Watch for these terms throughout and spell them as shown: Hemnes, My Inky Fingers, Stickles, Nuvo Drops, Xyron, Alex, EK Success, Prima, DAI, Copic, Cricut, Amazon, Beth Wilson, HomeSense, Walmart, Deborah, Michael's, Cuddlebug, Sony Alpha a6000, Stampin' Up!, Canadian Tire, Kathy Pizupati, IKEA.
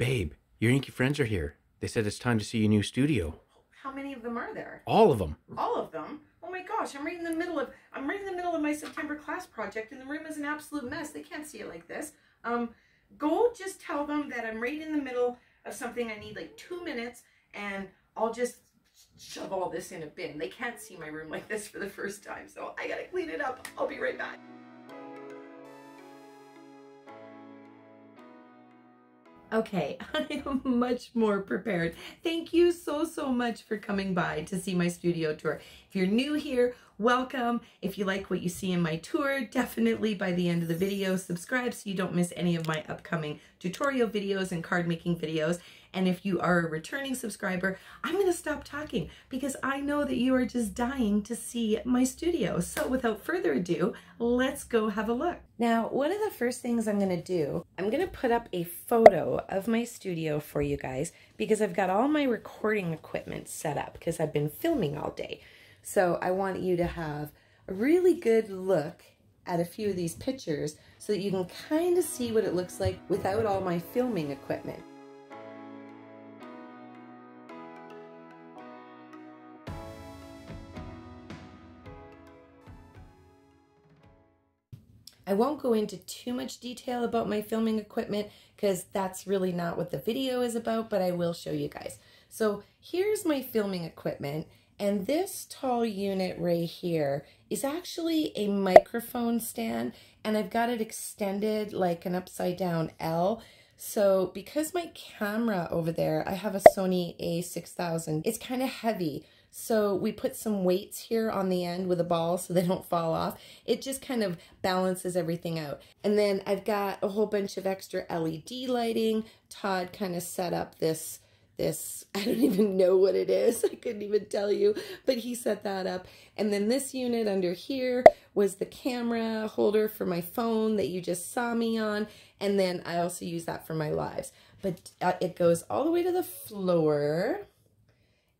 babe, your Inky friends are here. They said it's time to see your new studio. How many of them are there? All of them. All of them? Oh my gosh, I'm right in the middle of my September class project, and the room is an absolute mess. They can't see it like this. Go just tell them that I'm right in the middle of something. I need like 2 minutes, and I'll just shove all this in a bin. They can't see my room like this for the first time, so I gotta clean it up. I'll be right back. Okay, I am much more prepared. Thank you so much for coming by to see my studio tour. If you're new here, welcome. If you like what you see in my tour, definitely by the end of the video, subscribe so you don't miss any of my upcoming tutorial videos and card making videos. And if you are a returning subscriber, I'm gonna stop talking because I know that you are just dying to see my studio. So without further ado, let's go have a look. Now, one of the first things I'm gonna do, I'm gonna put up a photo of my studio for you guys because I've got all my recording equipment set up because I've been filming all day. So I want you to have a really good look at a few of these pictures so that you can kind of see what it looks like without all my filming equipment. I won't go into too much detail about my filming equipment because that's really not what the video is about, but I will show you guys. So here's my filming equipment, and this tall unit right here is actually a microphone stand, and I've got it extended like an upside down L. So because my camera over there, I have a Sony A6000, it's kind of heavy. So we put some weights here on the end with a ball so they don't fall off. It just kind of balances everything out. And then I've got a whole bunch of extra LED lighting. Todd kind of set up this, I don't even know what it is. I couldn't even tell you, but he set that up. And then this unit under here was the camera holder for my phone that you just saw me on. And then I also use that for my lives. But it goes all the way to the floor.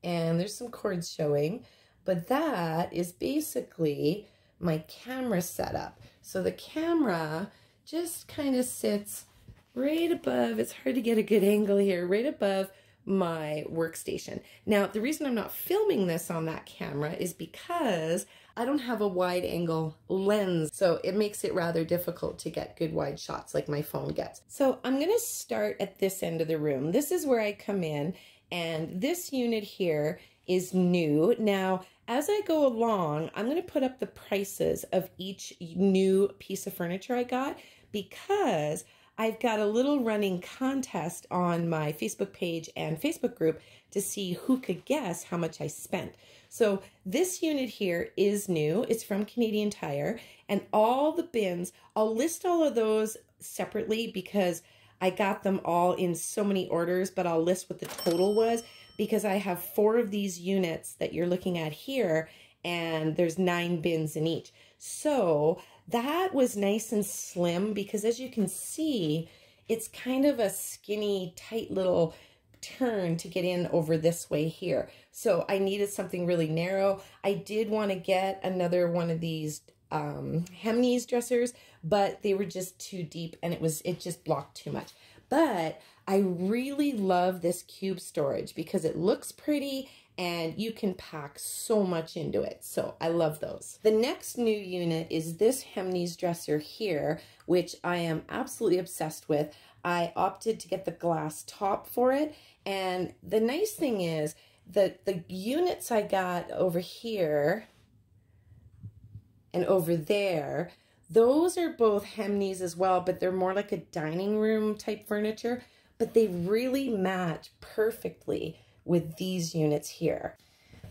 And there's some cords showing, but that is basically my camera setup. So the camera just kind of sits right above, it's hard to get a good angle here, right above my workstation. Now, the reason I'm not filming this on that camera is because I don't have a wide angle lens, so it makes it rather difficult to get good wide shots like my phone gets. So I'm gonna start at this end of the room. This is where I come in. And this unit here is new. Now, as I go along, I'm gonna put up the prices of each new piece of furniture I got because I've got a little running contest on my Facebook page and Facebook group to see who could guess how much I spent. So this unit here is new. It's from Canadian Tire, and all the bins, I'll list all of those separately because I got them all in so many orders, but I'll list what the total was because I have 4 of these units that you're looking at here, and there's 9 bins in each. So that was nice and slim because, as you can see, it's kind of a skinny, tight little turn to get in over this way here. So I needed something really narrow. I did want to get another one of these Hemnes dressers, but they were just too deep and it just blocked too much. But I really love this cube storage because it looks pretty and you can pack so much into it. So I love those. The next new unit is this Hemnes dresser here, which I am absolutely obsessed with. I opted to get the glass top for it. And the nice thing is that the units I got over here and over there, those are both Hemnes as well, but they're more like a dining room type furniture, but they really match perfectly with these units here.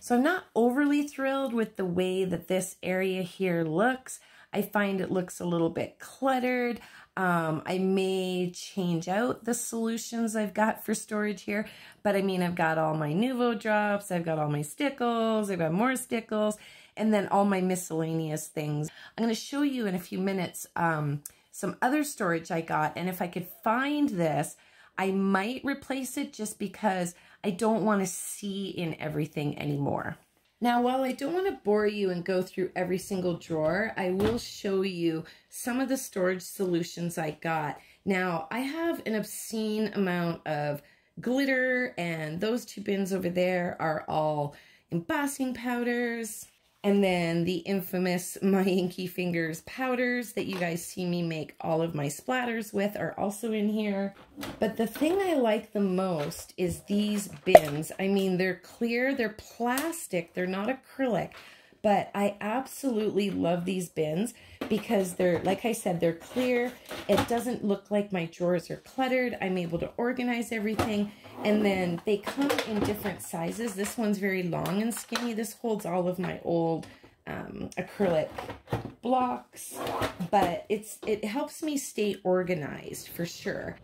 So I'm not overly thrilled with the way that this area here looks. I find it looks a little bit cluttered. I may change out the solutions I've got for storage here, but I mean, I've got all my Nuvo Drops, I've got all my Stickles, I've got more Stickles, and then all my miscellaneous things. I'm gonna show you in a few minutes some other storage I got, and if I could find this, I might replace it just because I don't wanna see in everything anymore. Now, while I don't wanna bore you and go through every single drawer, I will show you some of the storage solutions I got. Now, I have an obscene amount of glitter, and those two bins over there are all embossing powders. And then the infamous My Inky Fingers powders that you guys see me make all of my splatters with are also in here. But the thing I like the most is these bins. I mean, they're clear, they're plastic, they're not acrylic. But I absolutely love these bins because they're, like I said, they're clear. It doesn't look like my drawers are cluttered. I'm able to organize everything. And then they come in different sizes. This one's very long and skinny. This holds all of my old acrylic blocks. But it helps me stay organized for sure.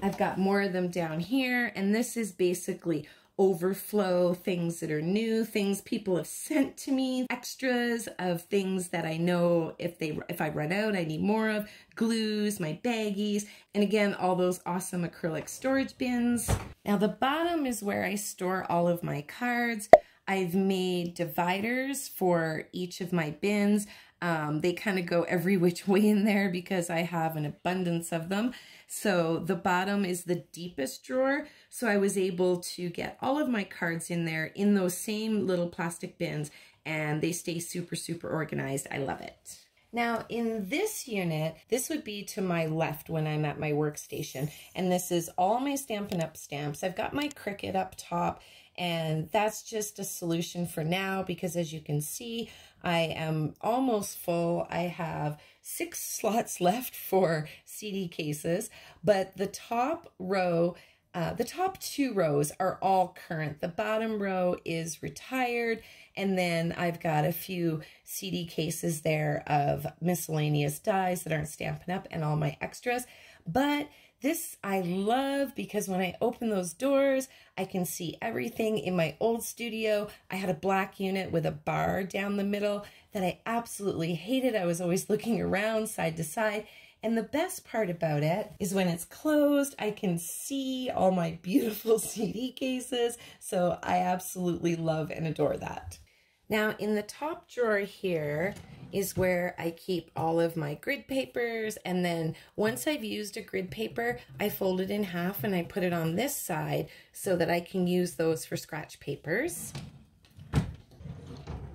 I've got more of them down here. And this is basically overflow, things that are new, things people have sent to me, extras of things that I know if I run out I need more of, glues, my baggies, and again all those awesome acrylic storage bins. Now the bottom is where I store all of my cards. I've made dividers for each of my bins. They kind of go every which way in there because I have an abundance of them. So the bottom is the deepest drawer. So I was able to get all of my cards in there in those same little plastic bins, and they stay super, super organized. I love it. Now in this unit, this would be to my left when I'm at my workstation. And this is all my Stampin' Up! Stamps. I've got my Cricut up top, and that's just a solution for now because as you can see, I am almost full. I have 6 slots left for CD cases, but the top row, the top 2 rows are all current. The bottom row is retired, and then I've got a few CD cases there of miscellaneous dies that aren't Stampin' Up! And all my extras. But this I love because when I open those doors, I can see everything. In my old studio, I had a black unit with a bar down the middle that I absolutely hated. I was always looking around side to side. And the best part about it is when it's closed, I can see all my beautiful CD cases. So I absolutely love and adore that. Now in the top drawer here is where I keep all of my grid papers, and then once I've used a grid paper, I fold it in half and I put it on this side so that I can use those for scratch papers.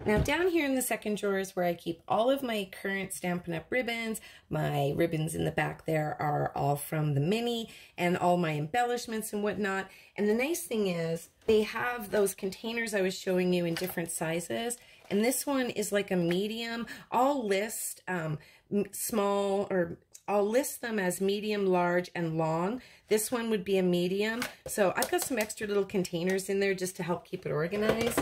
Now down here in the second drawer is where I keep all of my current Stampin' Up! Ribbons. My ribbons in the back there are all from the mini, and all my embellishments and whatnot. And the nice thing is they have those containers I was showing you in different sizes. And this one is like a medium. I'll list small, or I'll list them as medium, large, and long. This one would be a medium. So I've got some extra little containers in there just to help keep it organized.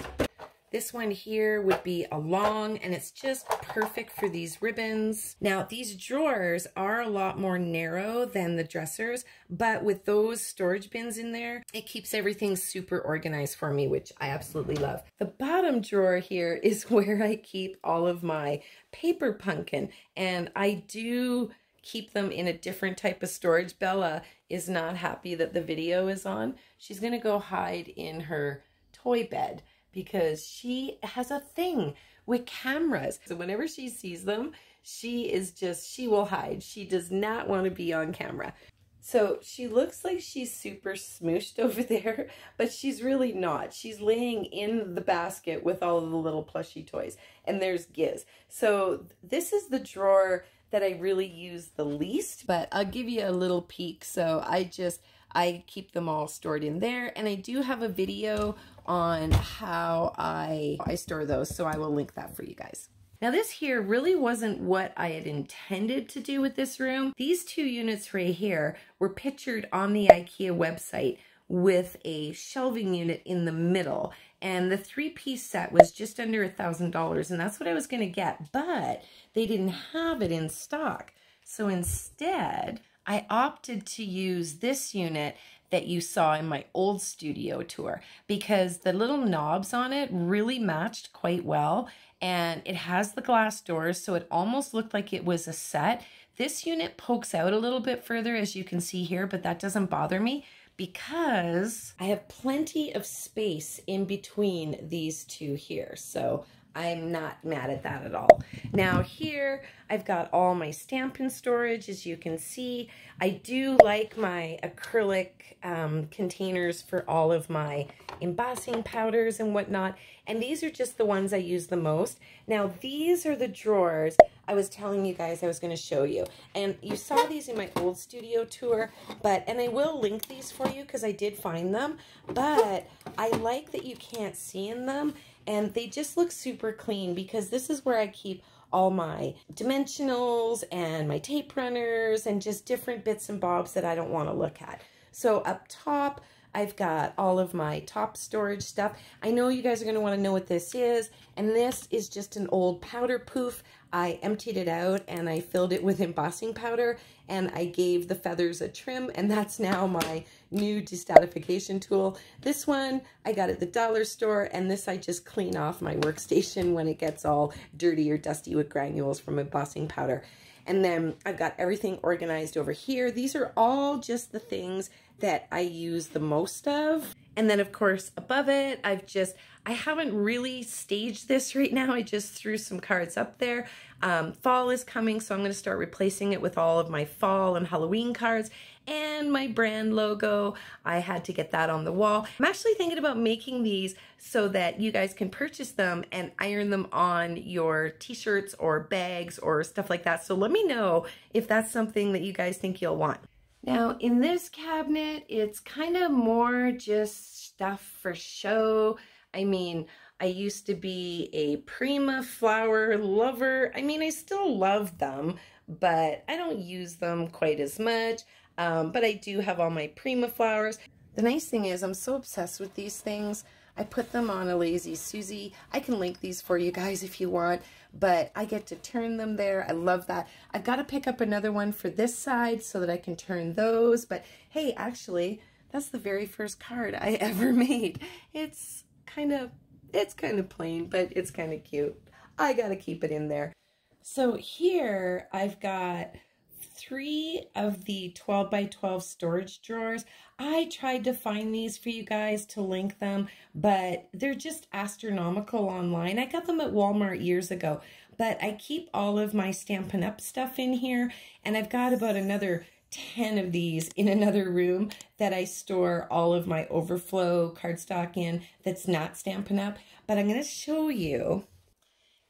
This one here would be a long, and it's just perfect for these ribbons. Now, these drawers are a lot more narrow than the dressers, but with those storage bins in there, it keeps everything super organized for me, which I absolutely love. The bottom drawer here is where I keep all of my paper pumpkin, and I do keep them in a different type of storage. Bella is not happy that the video is on. She's gonna go hide in her toy bed, because she has a thing with cameras. So whenever she sees them, she will hide. She does not want to be on camera. So she looks like she's super smooshed over there, but she's really not. She's laying in the basket with all of the little plushie toys, and there's Giz. So this is the drawer that I really use the least, but I'll give you a little peek. So I keep them all stored in there, and I do have a video on how I store those, so I will link that for you guys. Now this here really wasn't what I had intended to do with this room. These two units right here were pictured on the IKEA website with a shelving unit in the middle, and the 3-piece set was just under $1,000, and that's what I was gonna get, but they didn't have it in stock. So instead, I opted to use this unit that you saw in my old studio tour because the little knobs on it really matched quite well, and it has the glass doors, so it almost looked like it was a set. This unit pokes out a little bit further, as you can see here, but that doesn't bother me because I have plenty of space in between these two here, so I'm not mad at that at all. Now here, I've got all my Stampin' storage, as you can see. I do like my acrylic containers for all of my embossing powders and whatnot. And these are just the ones I use the most. Now these are the drawers I was telling you guys I was going to show you. And you saw these in my old studio tour, but, and I will link these for you because I did find them, but I like that you can't see in them. And they just look super clean because this is where I keep all my dimensionals and my tape runners and just different bits and bobs that I don't want to look at. So up top, I've got all of my top storage stuff. I know you guys are going to want to know what this is. And this is just an old powder poof. I emptied it out and I filled it with embossing powder and I gave the feathers a trim, and that's now my new destratification tool. This one I got at the dollar store, and this I just clean off my workstation when it gets all dirty or dusty with granules from embossing powder. And then I've got everything organized over here. These are all just the things that I use the most of. And then of course above it, I haven't really staged this right now. I just threw some cards up there. Fall is coming, so I'm gonna start replacing it with all of my fall and Halloween cards and my brand logo. I had to get that on the wall. I'm actually thinking about making these so that you guys can purchase them and iron them on your t-shirts or bags or stuff like that. So let me know if that's something that you guys think you'll want. Now in this cabinet, it's kind of more just stuff for show. I mean, I used to be a Prima flower lover. I mean, I still love them, but I don't use them quite as much. But I do have all my Prima flowers. The nice thing is I'm so obsessed with these things. I put them on a Lazy Susie. I can link these for you guys if you want, but I get to turn them there. I love that. I've got to pick up another one for this side so that I can turn those. But hey, actually, that's the very first card I ever made. It's kind of plain, but it's kind of cute. I got to keep it in there. So here I've got 3 of the 12 by 12 storage drawers. I tried to find these for you guys to link them, but they're just astronomical online. I got them at Walmart years ago, but I keep all of my Stampin' Up! Stuff in here, and I've got about another 10 of these in another room that I store all of my overflow cardstock in that's not Stampin' Up! But I'm going to show you.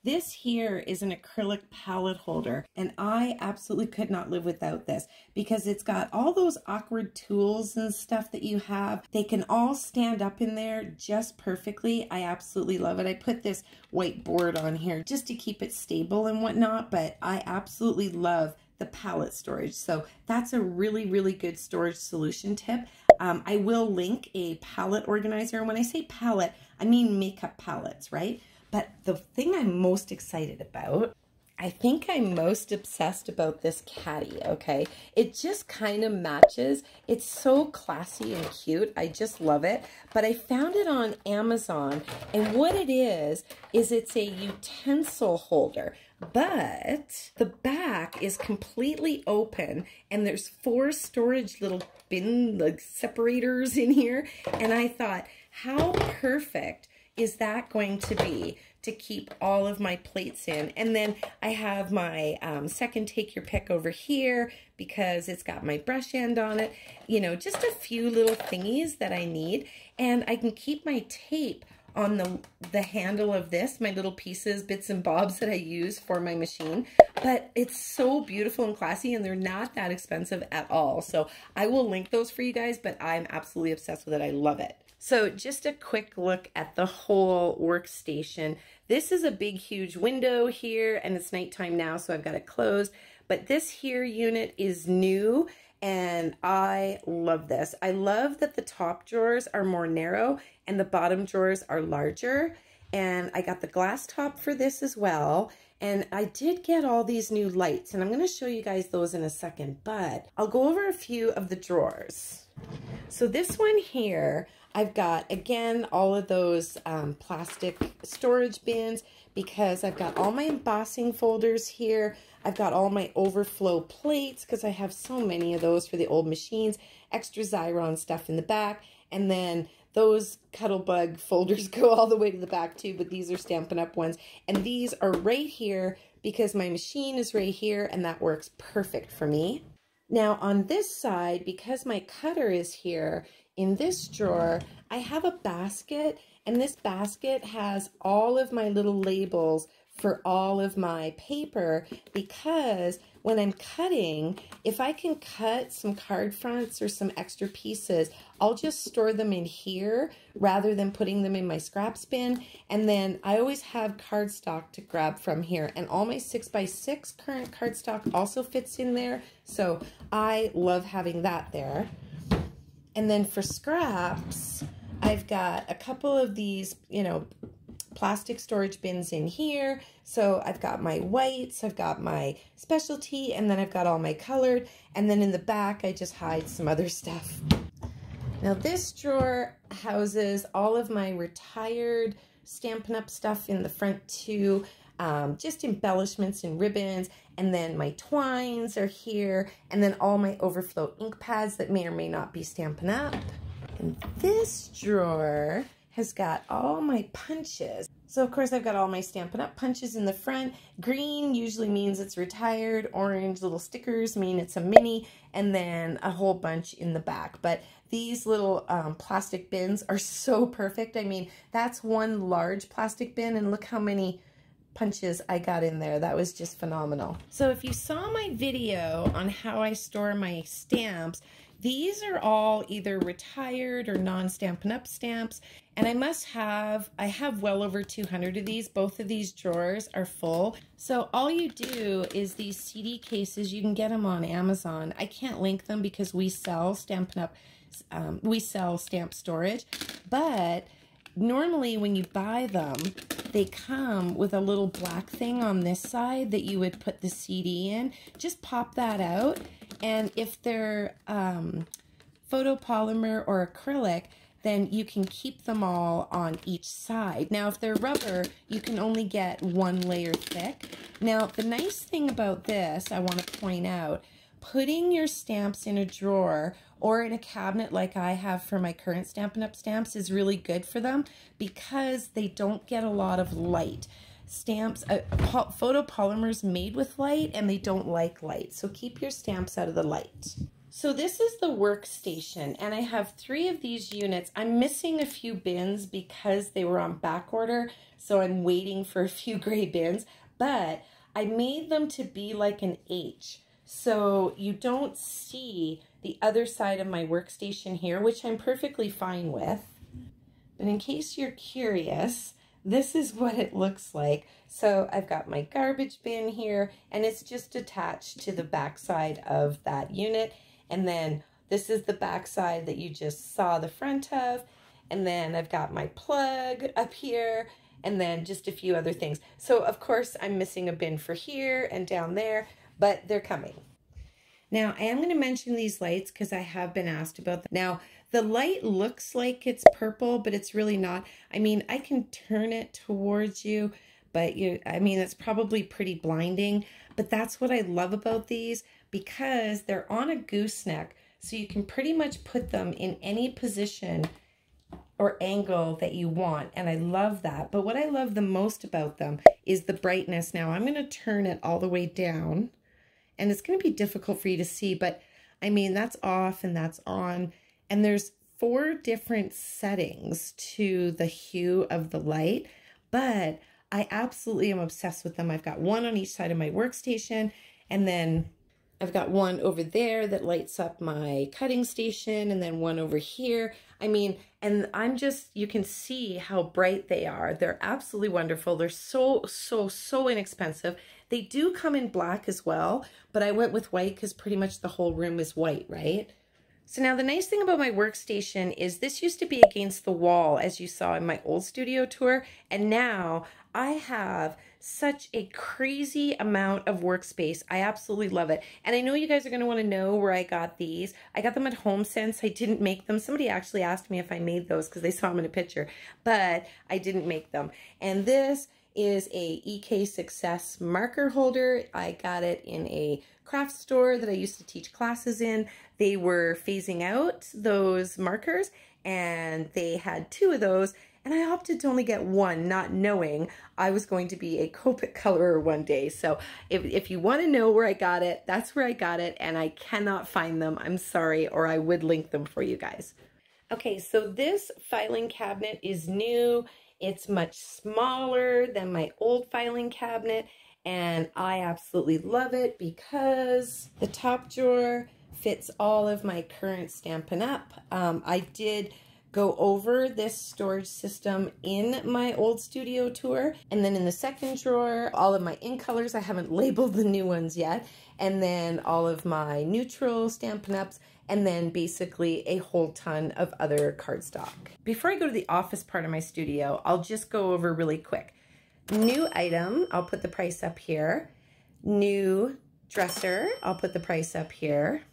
This here is an acrylic palette holder, and I absolutely could not live without this because it's got all those awkward tools and stuff that you have. They can all stand up in there just perfectly. I absolutely love it. I put this white board on here just to keep it stable and whatnot, but I absolutely love the palette storage. So that's a really, really good storage solution tip. I will link a palette organizer. And when I say palette, I mean makeup palettes, right? But the thing I'm most excited about, I think I'm most obsessed about this caddy, okay? It just kind of matches. It's so classy and cute. I just love it. But I found it on Amazon, and what it is it's a utensil holder. But the back is completely open, and there's 4 storage little bin like separators in here. And I thought, how perfect is that going to be to keep all of my plates in? And then I have my second Take Your Pick over here because it's got my brush end on it. You know, just a few little thingies that I need. And I can keep my tape on the handle of this, my little pieces, bits and bobs that I use for my machine. But it's so beautiful and classy, and they're not that expensive at all. So I will link those for you guys, but I'm absolutely obsessed with it. I love it. So just a quick look at the whole workstation. This is a big, huge window here, and it's nighttime now, so I've got it closed. But this here unit is new, and I love this. I love that the top drawers are more narrow, and the bottom drawers are larger. And I got the glass top for this as well. And I did get all these new lights, and I'm going to show you guys those in a second. But I'll go over a few of the drawers. So this one here, I've got, again, all of those plastic storage bins because I've got all my embossing folders here. I've got all my overflow plates because I have so many of those for the old machines, extra Xyron stuff in the back, and then those Cuddlebug folders go all the way to the back too, but these are Stampin' Up! Ones. And these are right here because my machine is right here and that works perfect for me. Now on this side, because my cutter is here, in this drawer, I have a basket, and this basket has all of my little labels for all of my paper, because when I'm cutting, if I can cut some card fronts or some extra pieces, I'll just store them in here rather than putting them in my scraps bin. And then I always have cardstock to grab from here, and all my 6x6 current cardstock also fits in there. So I love having that there. And then for scraps, I've got a couple of these, you know, plastic storage bins in here. So I've got my whites, I've got my specialty, and then I've got all my colored. And then in the back, I just hide some other stuff. Now this drawer houses all of my retired Stampin' Up! Stuff in the front too. Just embellishments and ribbons, and then my twines are here, and then all my overflow ink pads that may or may not be Stampin' Up! And this drawer has got all my punches. So of course I've got all my Stampin' Up! Punches in the front. Green usually means it's retired, orange little stickers mean it's a mini, and then a whole bunch in the back. But these little plastic bins are so perfect. I mean, that's one large plastic bin, and look how many punches I got in there. That was just phenomenal. So if you saw my video on how I store my stamps, these are all either retired or non-Stampin' Up! Stamps, and I have well over 200 of these. Both of these drawers are full. So all you do is these CD cases, you can get them on Amazon. I can't link them because we sell Stampin' Up! We sell stamp storage, but normally when you buy them, they come with a little black thing on this side that you would put the CD in. Just pop that out, and if they're photopolymer or acrylic, then you can keep them all on each side. Now, if they're rubber, you can only get one layer thick. Now, the nice thing about this, I want to point out, putting your stamps in a drawer or in a cabinet like I have for my current Stampin' Up! Stamps is really good for them because they don't get a lot of light. Stamps, photopolymers made with light, and they don't like light, so keep your stamps out of the light. So this is the workstation, and I have 3 of these units. I'm missing a few bins because they were on back order, so I'm waiting for a few gray bins, but I made them to be like an H. So you don't see the other side of my workstation here, which I'm perfectly fine with. But in case you're curious, this is what it looks like. So I've got my garbage bin here, and it's just attached to the back side of that unit. And then this is the back side that you just saw the front of. And then I've got my plug up here, and then just a few other things. So of course I'm missing a bin for here and down there, but they're coming. Now, I am going to mention these lights because I have been asked about them. Now, the light looks like it's purple, but it's really not. I mean, I can turn it towards you, but I mean, that's probably pretty blinding. But that's what I love about these, because they're on a gooseneck, so you can pretty much put them in any position or angle that you want, and I love that. But what I love the most about them is the brightness. Now, I'm going to turn it all the way down, and it's going to be difficult for you to see, but I mean, that's off and that's on. And there's 4 different settings to the hue of the light, but I absolutely am obsessed with them. I've got one on each side of my workstation, and then I've got one over there that lights up my cutting station, and then one over here. I mean, and I'm just, you can see how bright they are. They're absolutely wonderful. They're so, so, so inexpensive. They do come in black as well, but I went with white because pretty much the whole room is white, right? So now the nice thing about my workstation is this used to be against the wall, as you saw in my old studio tour, and now I have such a crazy amount of workspace. I absolutely love it. And I know you guys are going to want to know where I got these. I got them at HomeSense. I didn't make them. Somebody actually asked me if I made those because they saw them in a picture, but I didn't make them. And this is a EK Success marker holder. I got it in a craft store that I used to teach classes in. They were phasing out those markers and they had 2 of those, and I opted to only get 1, not knowing I was going to be a Copic colorer one day. So if you want to know where I got it, that's where I got it, and I cannot find them. I'm sorry, or I would link them for you guys. Okay, so this filing cabinet is new. It's much smaller than my old filing cabinet, and I absolutely love it because the top drawer fits all of my current Stampin' Up! I did go over this storage system in my old studio tour, and then in the second drawer, all of my ink colors. I haven't labeled the new ones yet, and then all of my neutral Stampin' Ups, and then basically a whole ton of other cardstock. Before I go to the office part of my studio, I'll just go over really quick. New item, I'll put the price up here. New dresser, I'll put the price up here.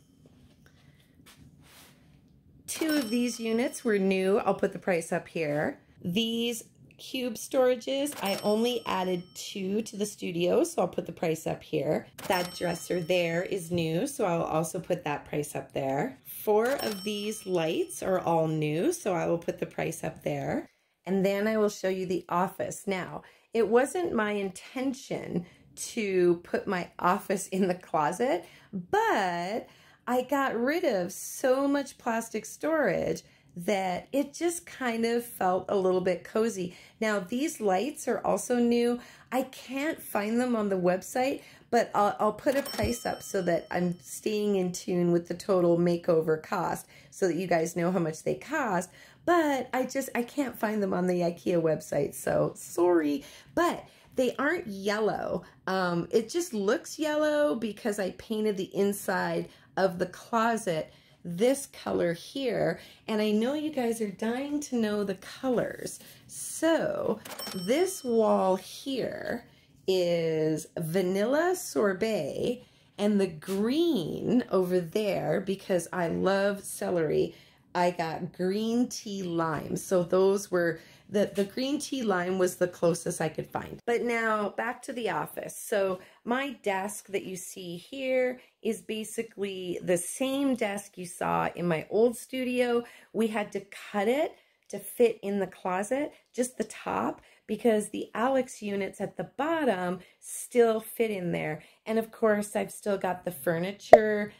2 of these units were new, I'll put the price up here. These cube storages, I only added 2 to the studio, so I'll put the price up here. That dresser there is new, so I'll also put that price up there. 4 of these lights are all new, so I will put the price up there. And then I will show you the office. Now, it wasn't my intention to put my office in the closet, but I got rid of so much plastic storage that it just kind of felt a little bit cozy. Now, these lights are also new. I can't find them on the website, but I'll put a price up so that I'm staying in tune with the total makeover cost so that you guys know how much they cost. But I can't find them on the IKEA website, so sorry. But they aren't yellow. It just looks yellow because I painted the inside of the closet this color here, and I know you guys are dying to know the colors. So this wall here is vanilla sorbet, and the green over there, because I love celery, I got green tea lime. So those were the green tea lime was the closest I could find. But now back to the office. So my desk that you see here is basically the same desk you saw in my old studio. We had to cut it to fit in the closet, just the top, because the Alex units at the bottom still fit in there. And of course, I've still got the furniture.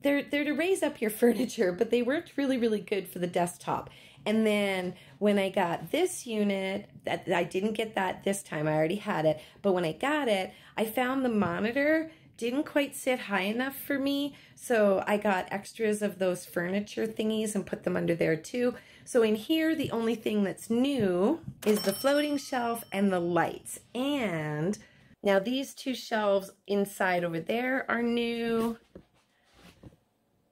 They're to raise up your furniture, but they worked really, really good for the desktop. And then when I got this unit, I didn't get that this time, I already had it, but when I got it, I found the monitor didn't quite sit high enough for me, so I got extras of those furniture thingies and put them under there too. So in here, the only thing that's new is the floating shelf and the lights. And now these 2 shelves inside over there are new.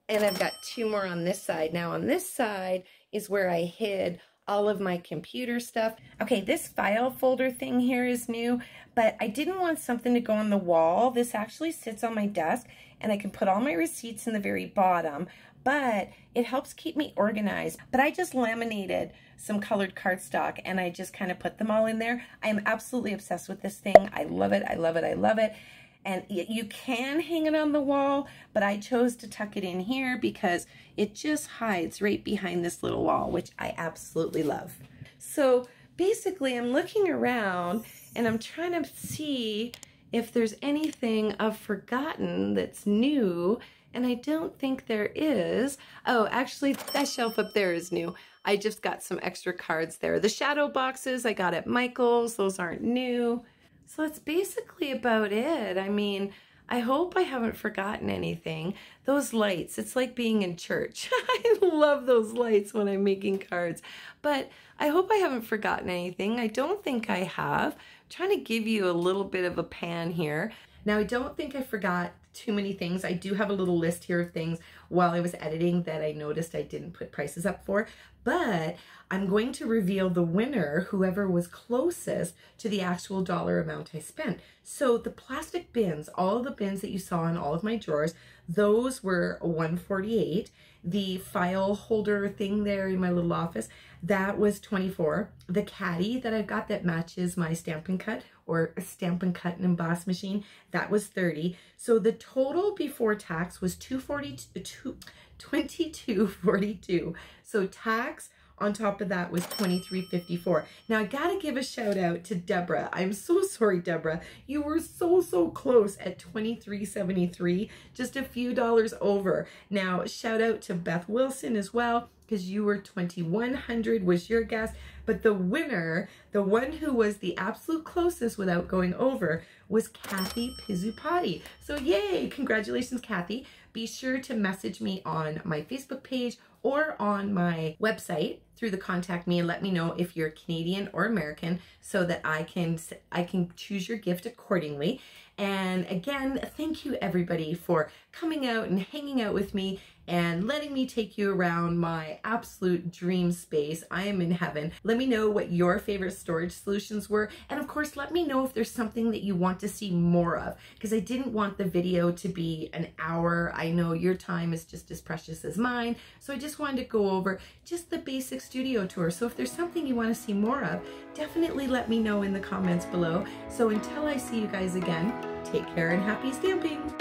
And I've got 2 more on this side. Now on this side is where I hid all of my computer stuff. Okay, this file folder thing here is new, but I didn't want something to go on the wall. This actually sits on my desk, and I can put all my receipts in the very bottom, but it helps keep me organized. But I just laminated some colored cardstock, and I just kind of put them all in there. I am absolutely obsessed with this thing. I love it, I love it, I love it. And you can hang it on the wall, but I chose to tuck it in here because it just hides right behind this little wall, which I absolutely love. So basically, I'm looking around and I'm trying to see if there's anything I've forgotten that's new, and I don't think there is. Oh, actually, that shelf up there is new. I just got some extra cards there. The shadow boxes I got at Michael's, those aren't new. So that's basically about it. I mean, I hope I haven't forgotten anything. Those lights, it's like being in church. I love those lights when I'm making cards. But I hope I haven't forgotten anything. I don't think I have. I'm trying to give you a little bit of a pan here. Now, I don't think I forgot too many things. I do have a little list here of things while I was editing that I noticed I didn't put prices up for, but I'm going to reveal the winner, whoever was closest to the actual dollar amount I spent. So the plastic bins, all the bins that you saw in all of my drawers, Those were $148. The file holder thing there in my little office, that was $24. The caddy that I got that matches my Stampin' Cut or Stampin' Cut and Emboss machine, that was $30. So the total before tax was $22.42. So tax on top of that was $23.54. Now I gotta give a shout out to Deborah. I'm so sorry, Deborah. You were so close at $23.73, just a few dollars over. Now shout out to Beth Wilson as well, because you were $2100 was your guess. But the winner, the one who was the absolute closest without going over, was Kathy Pizupati. So yay, congratulations, Kathy. Be sure to message me on my Facebook page or on my website through the contact me and let me know if you're Canadian or American so that I can choose your gift accordingly. And again, thank you everybody for coming out and hanging out with me and letting me take you around my absolute dream space. I am in heaven. Let me know what your favorite storage solutions were. And of course, let me know if there's something that you want to see more of, because I didn't want the video to be an hour. I know your time is just as precious as mine. So I just wanted to go over just the basic studio tour. So if there's something you want to see more of, definitely let me know in the comments below. So until I see you guys again, take care and happy stamping.